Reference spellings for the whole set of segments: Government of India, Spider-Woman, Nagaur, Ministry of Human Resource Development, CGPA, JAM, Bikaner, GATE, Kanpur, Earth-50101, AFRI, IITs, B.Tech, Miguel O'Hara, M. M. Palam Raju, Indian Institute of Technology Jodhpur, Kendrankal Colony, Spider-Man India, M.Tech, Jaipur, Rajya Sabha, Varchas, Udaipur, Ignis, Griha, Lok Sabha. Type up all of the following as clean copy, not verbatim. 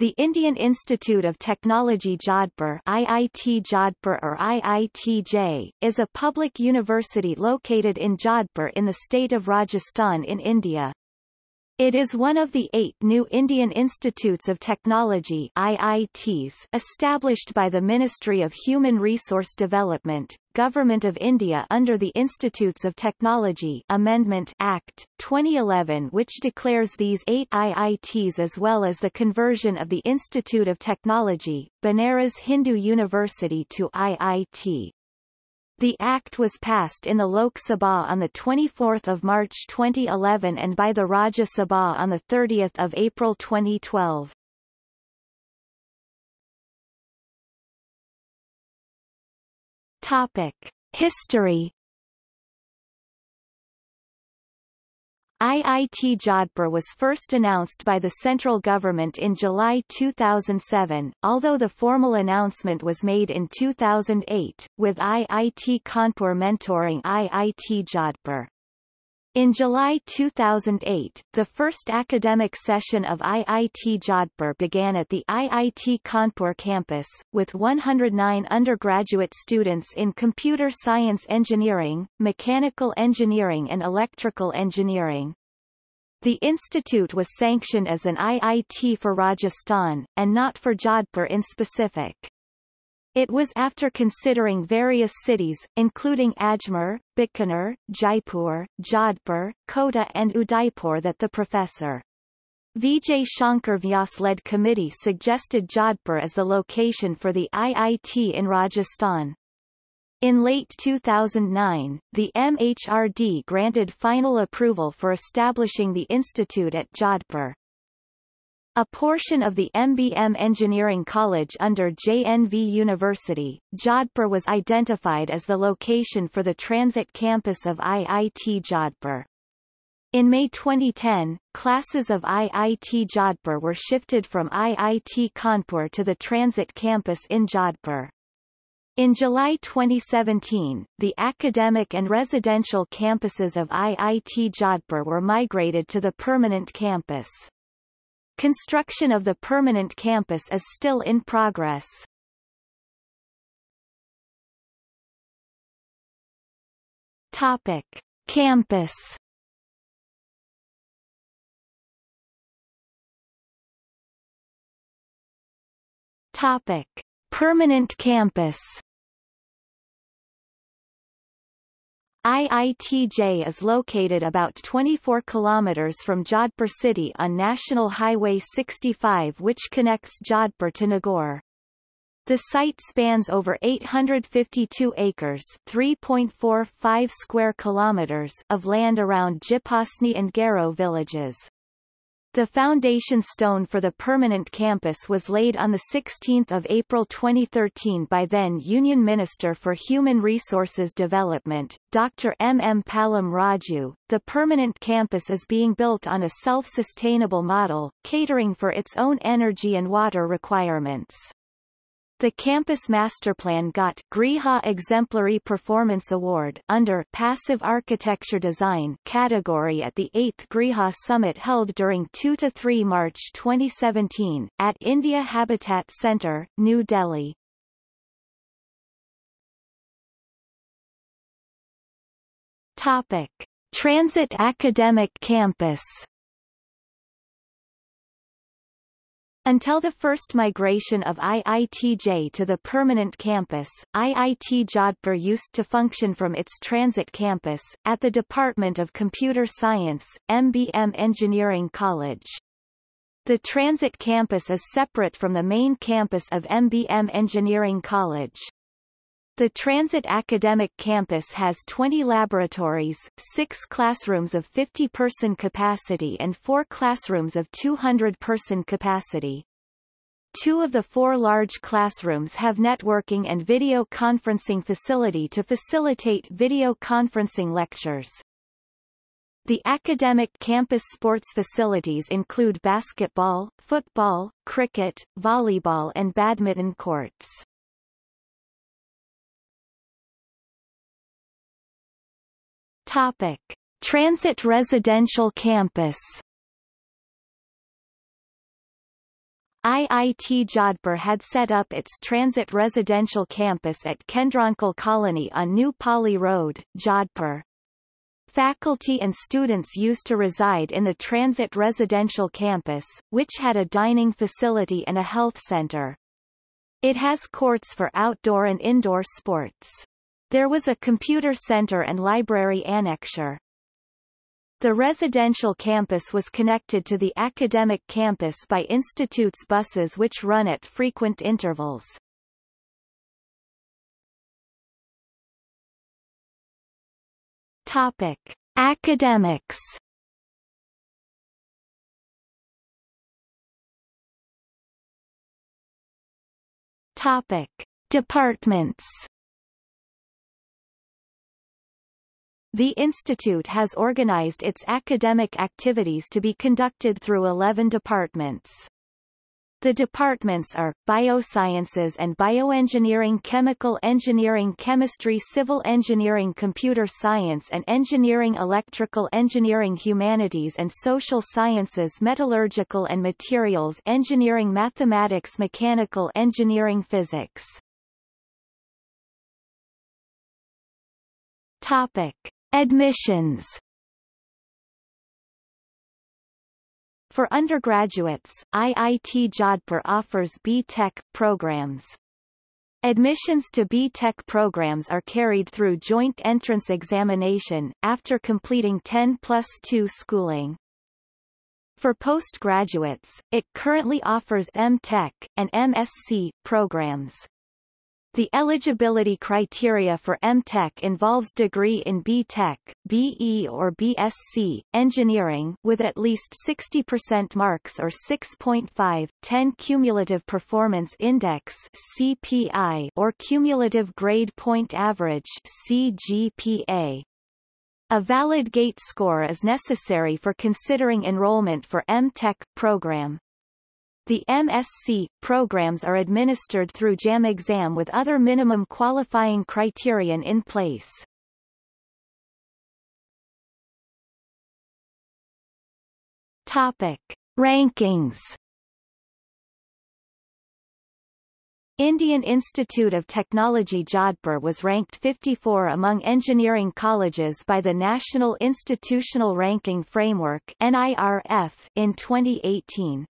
The Indian Institute of Technology Jodhpur (IIT Jodhpur or IITJ) is a public university located in Jodhpur in the state of Rajasthan in India. It is one of the 8 new Indian Institutes of Technology (IITs) established by the Ministry of Human Resource Development, Government of India under the Institutes of Technology (Amendment) Act, 2011, which declares these 8 IITs as well as the conversion of the Institute of Technology, Banaras Hindu University to IIT. The Act was passed in the Lok Sabha on 24 March 2011 and by the Rajya Sabha on 30 April 2012. History. IIT Jodhpur was first announced by the central government in July 2007, although the formal announcement was made in 2008, with IIT Kanpur mentoring IIT Jodhpur. In July 2008, the first academic session of IIT Jodhpur began at the IIT Kanpur campus, with 109 undergraduate students in computer science engineering, mechanical engineering and electrical engineering. The institute was sanctioned as an IIT for Rajasthan, and not for Jodhpur in specific. It was after considering various cities, including Ajmer, Bikaner, Jaipur, Jodhpur, Kota and Udaipur that the Professor Vijay Shankar Vyas-led committee suggested Jodhpur as the location for the IIT in Rajasthan. In late 2009, the MHRD granted final approval for establishing the institute at Jodhpur. A portion of the MBM Engineering College under JNV University, Jodhpur was identified as the location for the transit campus of IIT Jodhpur. In May 2010, classes of IIT Jodhpur were shifted from IIT Kanpur to the transit campus in Jodhpur. In July 2017, the academic and residential campuses of IIT Jodhpur were migrated to the permanent campus. Construction of the permanent campus is still in progress. Topic: Campus. Topic: Permanent campus. IITJ is located about 24 kilometers from Jodhpur city on National Highway 65 which connects Jodhpur to Nagaur. The site spans over 852 acres, 3.45 square kilometers of land around Jipasni and Garo villages. The foundation stone for the permanent campus was laid on 16 April 2013 by then Union Minister for Human Resources Development, Dr. M. M. Palam Raju. The permanent campus is being built on a self-sustainable model, catering for its own energy and water requirements. The campus masterplan got Griha Exemplary Performance Award under Passive Architecture Design category at the 8th Griha Summit held during 2–3 March 2017, at India Habitat Centre, New Delhi. Topic: Transit Academic Campus. Until the first migration of IITJ to the permanent campus, IIT Jodhpur used to function from its transit campus, at the Department of Computer Science, MBM Engineering College. The transit campus is separate from the main campus of MBM Engineering College. The Transit Academic Campus has 20 laboratories, 6 classrooms of 50-person capacity and 4 classrooms of 200-person capacity. 2 of the 4 large classrooms have networking and video conferencing facility to facilitate video conferencing lectures. The academic campus sports facilities include basketball, football, cricket, volleyball and badminton courts. Topic: Transit Residential Campus. IIT Jodhpur had set up its transit residential campus at Kendrankal Colony on New Pali Road, Jodhpur. Faculty and students used to reside in the transit residential campus, which had a dining facility and a health center. It has courts for outdoor and indoor sports. There was a computer center and library annexure. The residential campus was connected to the academic campus by institute's buses which run at frequent intervals. Topic: Academics. Topic: Departments. The institute has organized its academic activities to be conducted through 11 departments. The departments are, Biosciences and Bioengineering, Chemical Engineering, Chemistry, Civil Engineering, Computer Science and Engineering, Electrical Engineering, Humanities and Social Sciences, Metallurgical and Materials Engineering, Mathematics, Mechanical Engineering, Physics. Topic: Admissions. For undergraduates, IIT Jodhpur offers B.Tech programs. Admissions to B.Tech programs are carried through joint entrance examination, after completing 10+2 schooling. For postgraduates, it currently offers M.Tech, and MSc, programs. The eligibility criteria for M.Tech involves degree in B.Tech, B.E. or B.Sc, engineering with at least 60% marks or 6.5/10 cumulative performance index (CPI) or cumulative grade point average (CGPA). A valid GATE score is necessary for considering enrollment for M.Tech program. The MSc programs are administered through JAM exam with other minimum qualifying criterion in place. Topic: Rankings. Indian Institute of Technology Jodhpur was ranked 54 among engineering colleges by the National Institutional Ranking Framework (NIRF) in 2018.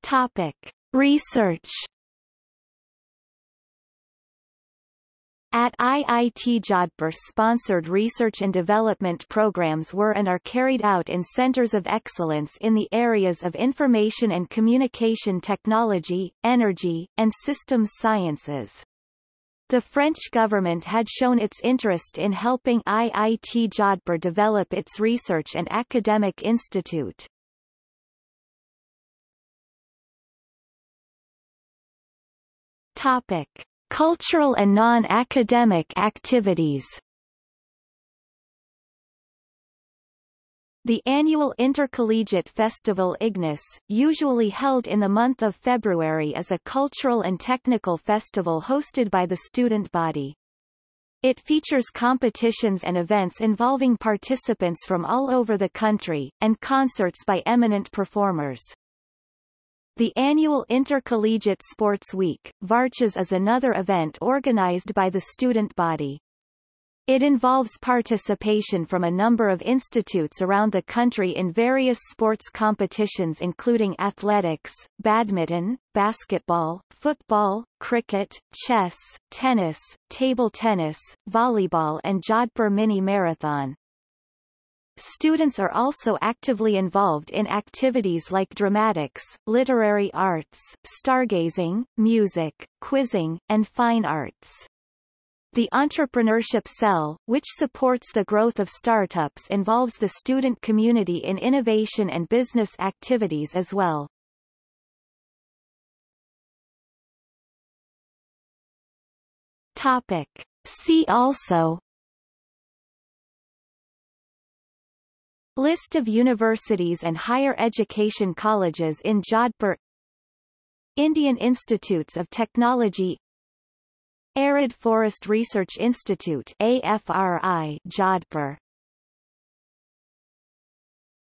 Topic: Research. At IIT Jodhpur, sponsored research and development programs were and are carried out in centers of excellence in the areas of information and communication technology, energy, and systems sciences. The French government had shown its interest in helping IIT Jodhpur develop its research and academic institute. Topic: Cultural and non-academic activities. The annual intercollegiate festival Ignis, usually held in the month of February, is a cultural and technical festival hosted by the student body. It features competitions and events involving participants from all over the country, and concerts by eminent performers. The annual Intercollegiate Sports Week, Varchas, is another event organized by the student body. It involves participation from a number of institutes around the country in various sports competitions including athletics, badminton, basketball, football, cricket, chess, tennis, table tennis, volleyball and Jodhpur Mini Marathon. Students are also actively involved in activities like dramatics, literary arts, stargazing, music, quizzing, and fine arts. The Entrepreneurship Cell, which supports the growth of startups, involves the student community in innovation and business activities as well. Topic: See also. List of universities and higher education colleges in Jodhpur. Indian Institutes of Technology. Arid Forest Research Institute (AFRI) Jodhpur.